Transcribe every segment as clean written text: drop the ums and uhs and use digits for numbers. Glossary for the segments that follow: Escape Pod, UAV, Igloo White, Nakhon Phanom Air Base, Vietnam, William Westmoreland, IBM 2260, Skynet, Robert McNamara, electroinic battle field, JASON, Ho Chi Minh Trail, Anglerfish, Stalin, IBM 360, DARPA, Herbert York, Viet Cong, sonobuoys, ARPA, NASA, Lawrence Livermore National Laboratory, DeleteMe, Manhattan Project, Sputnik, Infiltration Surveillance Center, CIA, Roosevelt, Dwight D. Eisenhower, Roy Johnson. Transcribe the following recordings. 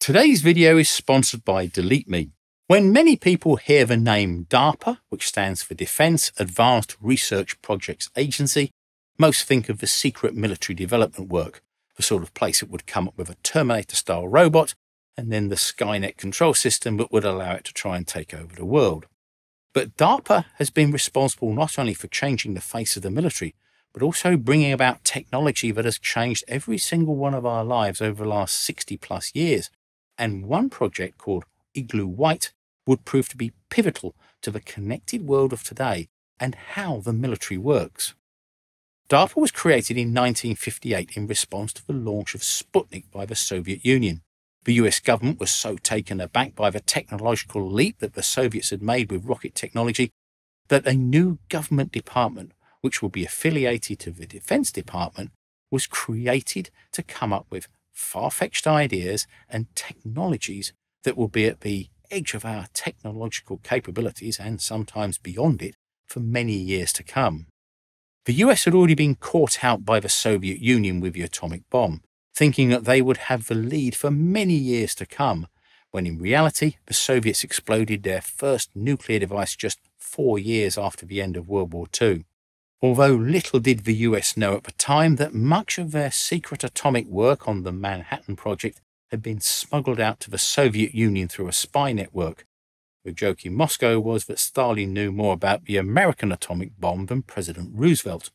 Today's video is sponsored by DeleteMe. When many people hear the name DARPA, which stands for Defense Advanced Research Projects Agency, most think of the secret military development work, the sort of place that would come up with a Terminator-style robot and then the Skynet control system that would allow it to try and take over the world. But DARPA has been responsible not only for changing the face of the military, but also bringing about technology that has changed every single one of our lives over the last 60-plus years. And one project called Igloo White would prove to be pivotal to the connected world of today and how the military works. DARPA was created in 1958 in response to the launch of Sputnik by the Soviet Union. The US government was so taken aback by the technological leap that the Soviets had made with rocket technology that a new government department, which would be affiliated to the Defense Department, was created to come up with far-fetched ideas and technologies that will be at the edge of our technological capabilities and sometimes beyond it for many years to come. The US had already been caught out by the Soviet Union with the atomic bomb, thinking that they would have the lead for many years to come, when in reality the Soviets exploded their first nuclear device just 4 years after the end of World War II. Although little did the US know at the time that much of their secret atomic work on the Manhattan Project had been smuggled out to the Soviet Union through a spy network. The joke in Moscow was that Stalin knew more about the American atomic bomb than President Roosevelt.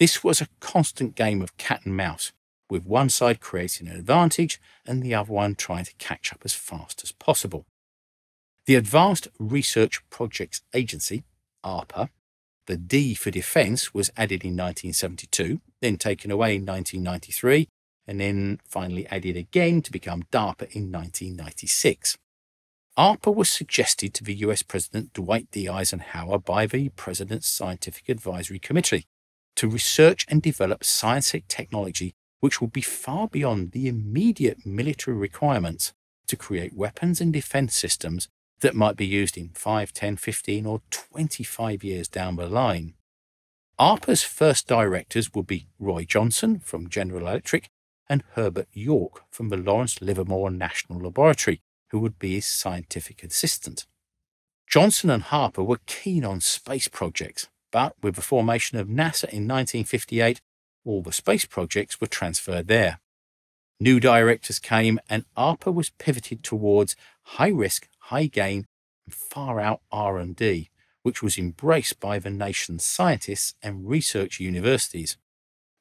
This was a constant game of cat and mouse, with one side creating an advantage and the other one trying to catch up as fast as possible. The Advanced Research Projects Agency, ARPA, the D for Defence, was added in 1972, then taken away in 1993, and then finally added again to become DARPA in 1996. ARPA was suggested to the US President Dwight D. Eisenhower by the President's Scientific Advisory Committee to research and develop science and technology which will be far beyond the immediate military requirements to create weapons and defense systems that might be used in 5, 10, 15 or 25 years down the line. ARPA's first directors would be Roy Johnson from General Electric and Herbert York from the Lawrence Livermore National Laboratory, who would be his scientific assistant. Johnson and Harper were keen on space projects, but with the formation of NASA in 1958, all the space projects were transferred there. New directors came and ARPA was pivoted towards high risk, high gain and far out R&D, which was embraced by the nation's scientists and research universities.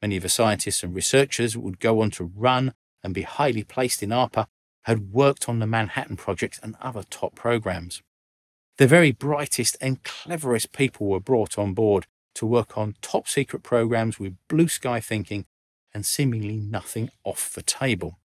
Many of the scientists and researchers would go on to run and be highly placed in ARPA, had worked on the Manhattan Project and other top programs. The very brightest and cleverest people were brought on board to work on top secret programs with blue sky thinking and seemingly nothing off the table.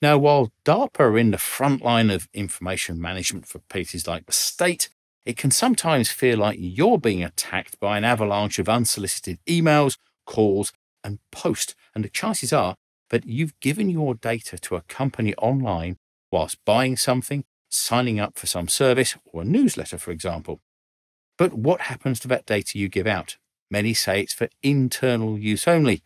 Now, while DARPA are in the front line of information management for places like the state, it can sometimes feel like you're being attacked by an avalanche of unsolicited emails, calls and posts, and the chances are that you've given your data to a company online whilst buying something, signing up for some service or a newsletter, for example. But what happens to that data you give out? Many say it's for internal use only,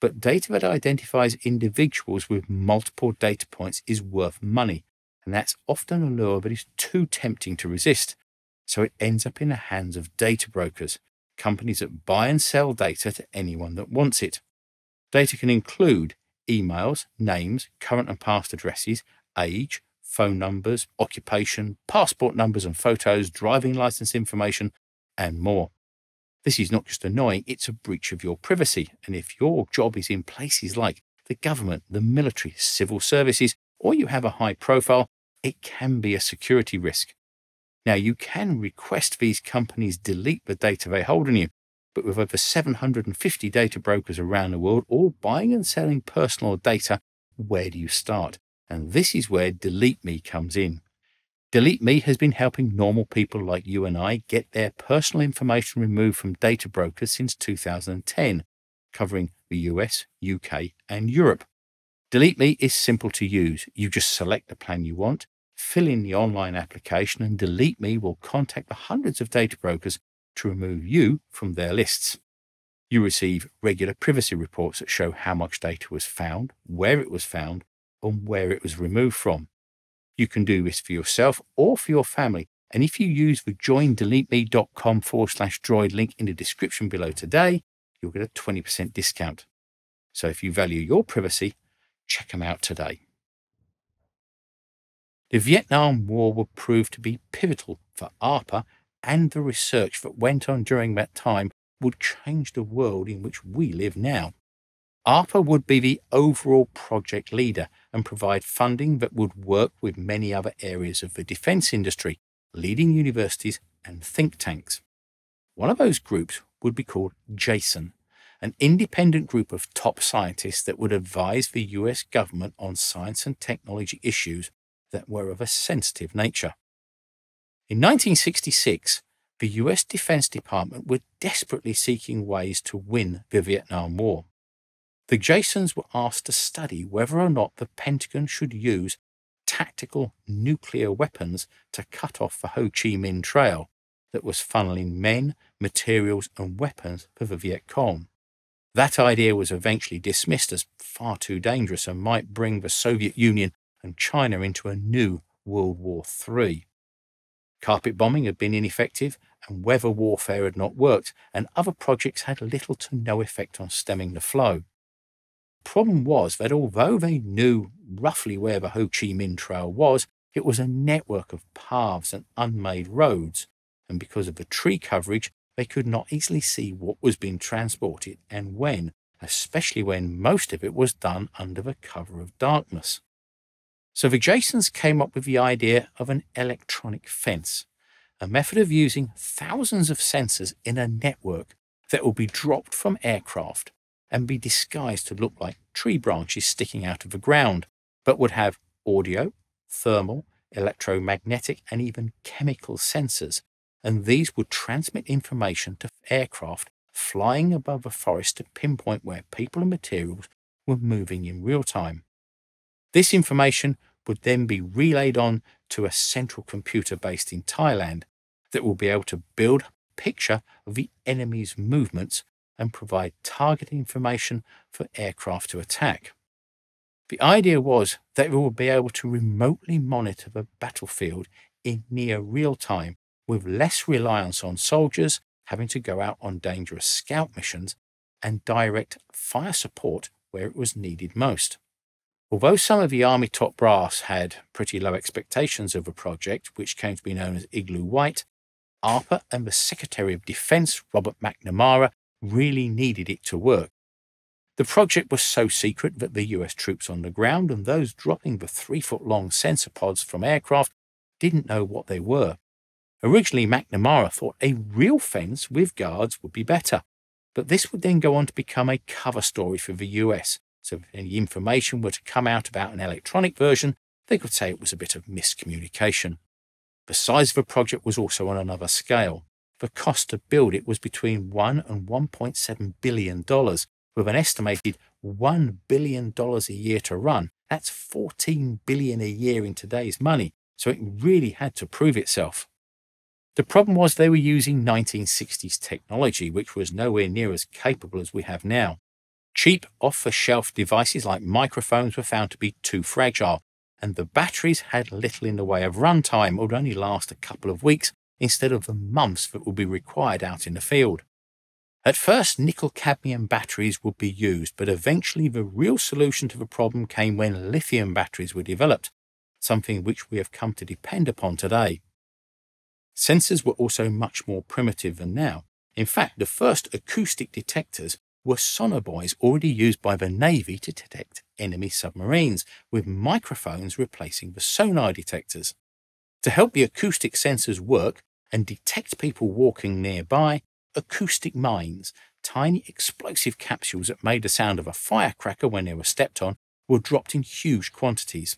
but data that identifies individuals with multiple data points is worth money, and that's often a lure that is too tempting to resist, so it ends up in the hands of data brokers, companies that buy and sell data to anyone that wants it. Data can include emails, names, current and past addresses, age, phone numbers, occupation, passport numbers and photos, driving license information, and more. This is not just annoying, it's a breach of your privacy. And if your job is in places like the government, the military, civil services, or you have a high profile, it can be a security risk. Now, you can request these companies delete the data they hold on you, but with over 750 data brokers around the world, all buying and selling personal data, where do you start? And this is where DeleteMe comes in. DeleteMe has been helping normal people like you and I get their personal information removed from data brokers since 2010, covering the US, UK and Europe. DeleteMe is simple to use. You just select the plan you want, fill in the online application, and DeleteMe will contact the hundreds of data brokers to remove you from their lists. You receive regular privacy reports that show how much data was found, where it was found and where it was removed from. You can do this for yourself or for your family. And if you use the joindeleteme.com/droid link in the description below today, you'll get a 20% discount. So if you value your privacy, check them out today. The Vietnam War would prove to be pivotal for ARPA, and the research that went on during that time would change the world in which we live now. ARPA would be the overall project leader and provide funding that would work with many other areas of the defence industry, leading universities and think tanks. One of those groups would be called JASON, an independent group of top scientists that would advise the US government on science and technology issues that were of a sensitive nature. In 1966, the US Defense Department were desperately seeking ways to win the Vietnam War. The JASONs were asked to study whether or not the Pentagon should use tactical nuclear weapons to cut off the Ho Chi Minh Trail that was funneling men, materials and weapons for the Viet Cong. That idea was eventually dismissed as far too dangerous and might bring the Soviet Union and China into a new World War III. Carpet bombing had been ineffective and weather warfare had not worked, and other projects had little to no effect on stemming the flow. The problem was that although they knew roughly where the Ho Chi Minh Trail was, it was a network of paths and unmade roads, and because of the tree coverage, they could not easily see what was being transported and when, especially when most of it was done under the cover of darkness. So the JASONs came up with the idea of an electronic fence, a method of using thousands of sensors in a network that will be dropped from aircraft and be disguised to look like tree branches sticking out of the ground, but would have audio, thermal, electromagnetic and even chemical sensors, and these would transmit information to aircraft flying above the forest to pinpoint where people and materials were moving in real time. This information would then be relayed on to a central computer based in Thailand that will be able to build a picture of the enemy's movements and provide target information for aircraft to attack. The idea was that we would be able to remotely monitor the battlefield in near real time, with less reliance on soldiers having to go out on dangerous scout missions and direct fire support where it was needed most. Although some of the Army top brass had pretty low expectations of a project, which came to be known as Igloo White, ARPA and the Secretary of Defense, Robert McNamara, really needed it to work. The project was so secret that the US troops on the ground and those dropping the 3-foot-long sensor pods from aircraft didn't know what they were. Originally, McNamara thought a real fence with guards would be better, but this would then go on to become a cover story for the US, so if any information were to come out about an electronic version, they could say it was a bit of miscommunication. The size of the project was also on another scale. The cost to build it was between $1 and $1.7 billion, with an estimated $1 billion a year to run. That's $14 billion a year in today's money, so it really had to prove itself. The problem was they were using 1960s technology, which was nowhere near as capable as we have now. Cheap, off-the-shelf devices like microphones were found to be too fragile, and the batteries had little in the way of runtime, would only last a couple of weeks, instead of the months that would be required out in the field. At first, nickel-cadmium batteries would be used, but eventually the real solution to the problem came when lithium batteries were developed, something which we have come to depend upon today. Sensors were also much more primitive than now. In fact, the first acoustic detectors were sonobuoys already used by the Navy to detect enemy submarines, with microphones replacing the sonar detectors. To help the acoustic sensors work and detect people walking nearby, acoustic mines, tiny explosive capsules that made the sound of a firecracker when they were stepped on, were dropped in huge quantities.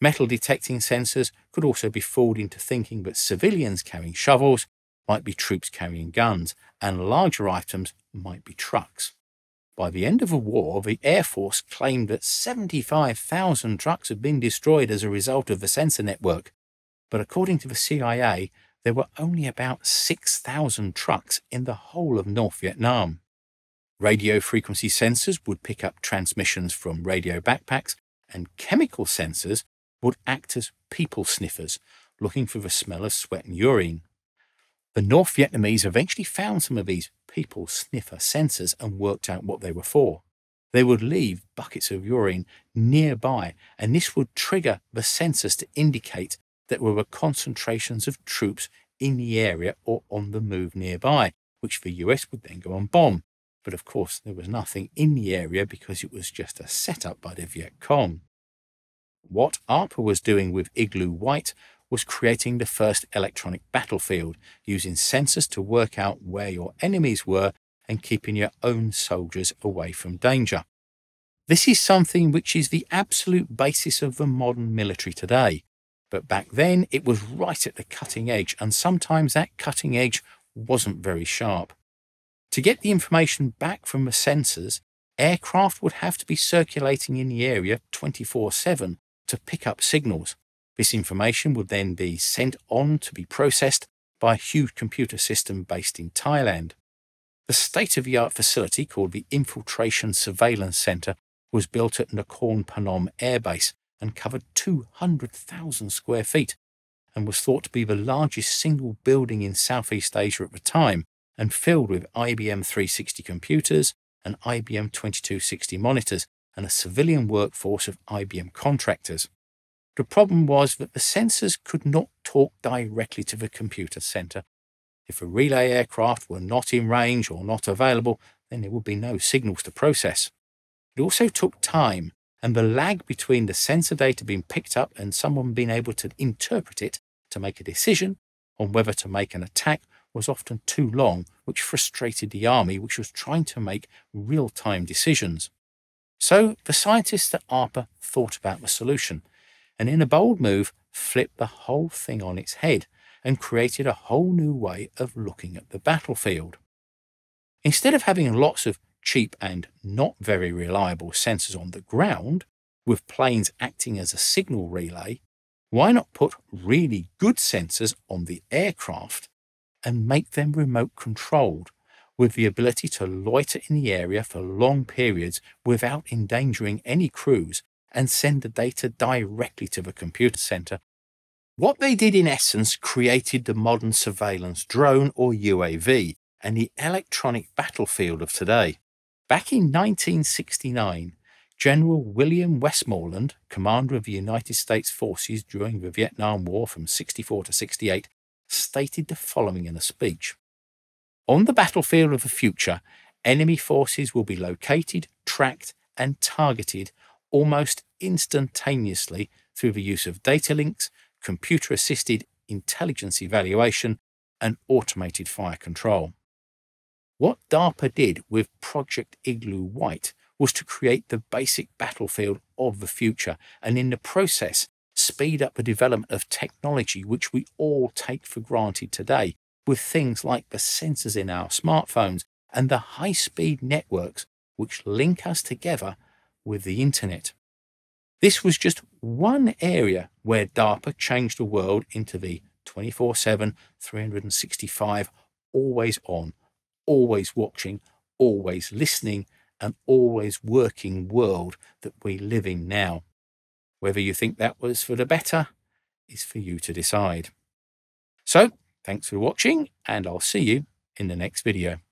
Metal detecting sensors could also be fooled into thinking that civilians carrying shovels might be troops carrying guns, and larger items might be trucks. By the end of the war, the Air Force claimed that 75,000 trucks had been destroyed as a result of the sensor network. But according to the CIA, there were only about 6,000 trucks in the whole of North Vietnam. Radio frequency sensors would pick up transmissions from radio backpacks, and chemical sensors would act as people sniffers, looking for the smell of sweat and urine. The North Vietnamese eventually found some of these people sniffer sensors and worked out what they were for. They would leave buckets of urine nearby, and this would trigger the sensors to indicate that there were concentrations of troops in the area or on the move nearby, which the US would then go and bomb. But of course, there was nothing in the area because it was just a setup by the Viet Cong. What ARPA was doing with Igloo White was creating the first electronic battlefield, using sensors to work out where your enemies were and keeping your own soldiers away from danger. This is something which is the absolute basis of the modern military today. But back then, it was right at the cutting edge, and sometimes that cutting edge wasn't very sharp. To get the information back from the sensors, aircraft would have to be circulating in the area 24/7 to pick up signals. This information would then be sent on to be processed by a huge computer system based in Thailand. The state-of-the-art facility, called the Infiltration Surveillance Center, was built at Nakhon Phanom Air Base and covered 200,000 square feet, and was thought to be the largest single building in Southeast Asia at the time, and filled with IBM 360 computers and IBM 2260 monitors and a civilian workforce of IBM contractors. The problem was that the sensors could not talk directly to the computer center. If a relay aircraft were not in range or not available, then there would be no signals to process. It also took time, and the lag between the sensor data being picked up and someone being able to interpret it to make a decision on whether to make an attack was often too long, which frustrated the army, which was trying to make real-time decisions. So the scientists at ARPA thought about the solution, and in a bold move, flipped the whole thing on its head and created a whole new way of looking at the battlefield. Instead of having lots of cheap and not very reliable sensors on the ground, with planes acting as a signal relay, why not put really good sensors on the aircraft and make them remote controlled, with the ability to loiter in the area for long periods without endangering any crews, and send the data directly to the computer center? What they did in essence created the modern surveillance drone, or UAV, and the electronic battlefield of today. Back in 1969, General William Westmoreland, commander of the United States forces during the Vietnam War from 64 to 68, stated the following in a speech. On the battlefield of the future, enemy forces will be located, tracked, and targeted almost instantaneously through the use of data links, computer-assisted intelligence evaluation, and automated fire control. What DARPA did with Project Igloo White was to create the basic battlefield of the future, and in the process speed up the development of technology which we all take for granted today, with things like the sensors in our smartphones and the high-speed networks which link us together with the internet. This was just one area where DARPA changed the world into the 24/7, 365, always on, always watching, always listening, and always working world that we live in now. Whether you think that was for the better is for you to decide. So, thanks for watching, and I'll see you in the next video.